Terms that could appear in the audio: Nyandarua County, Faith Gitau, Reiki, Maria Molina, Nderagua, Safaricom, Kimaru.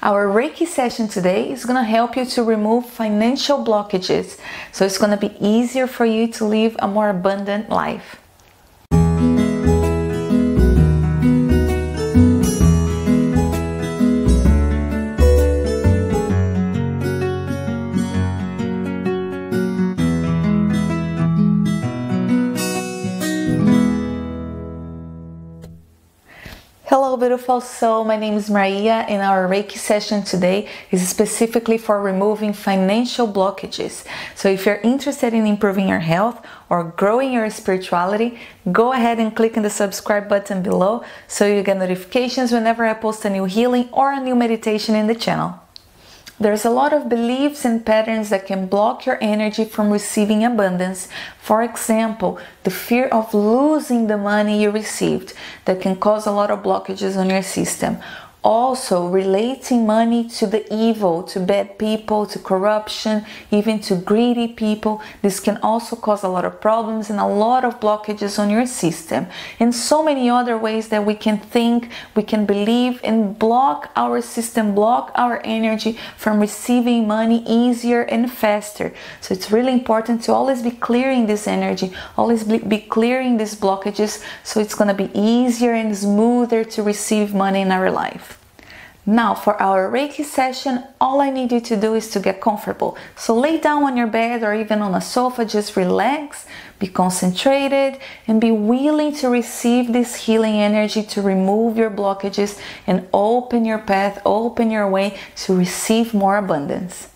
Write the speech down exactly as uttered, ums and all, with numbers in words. Our Reiki session today is going to help you to remove financial blockages, so it's going to be easier for you to live a more abundant life. Hello beautiful soul, my name is Maria and our Reiki session today is specifically for removing financial blockages. So if you're interested in improving your health or growing your spirituality, go ahead and click on the subscribe button below so you get notifications whenever I post a new healing or a new meditation in the channel. There's a lot of beliefs and patterns that can block your energy from receiving abundance. For example, the fear of losing the money you received, that can cause a lot of blockages on your system. Also, relating money to the evil, to bad people, to corruption, even to greedy people. This can also cause a lot of problems and a lot of blockages on your system. And so many other ways that we can think, we can believe, and block our system, block our energy from receiving money easier and faster. So it's really important to always be clearing this energy, always be clearing these blockages, so it's going to be easier and smoother to receive money in our life. Now for our Reiki session, all I need you to do is to get comfortable. So lay down on your bed or even on a sofa, just relax, be concentrated and be willing to receive this healing energy to remove your blockages and open your path, open your way to receive more abundance.